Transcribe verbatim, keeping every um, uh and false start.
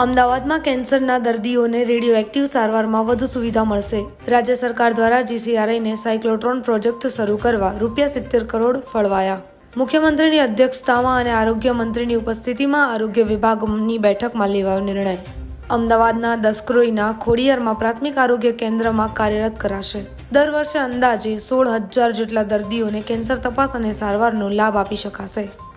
अमदावाद में कैंसर ना दर्दियों ने रेडियो एक्टिव सारवार में वधु सुविधा मळशे। राज्य सरकार द्वारा जी सी आर आई ने साइक्लोट्रॉन प्रोजेक्ट शुरू करवा रूपिया सित्तेर करोड़ फळवाया। मुख्यमंत्री की अध्यक्षता में आरोग्य मंत्री की उपस्थिति में आरोग्य विभाग की बैठक में लेवायो निर्णय। अमदावादना दसक्रोईना खोडियारमां प्राथमिक आरोग्य केन्द्रमां कार्यरत कराशे। दर वर्षे अंदाजे सोळ हजार जेटला दर्दीओने केन्सर तपास अने सारवारनो लाभ आपी शकाशे।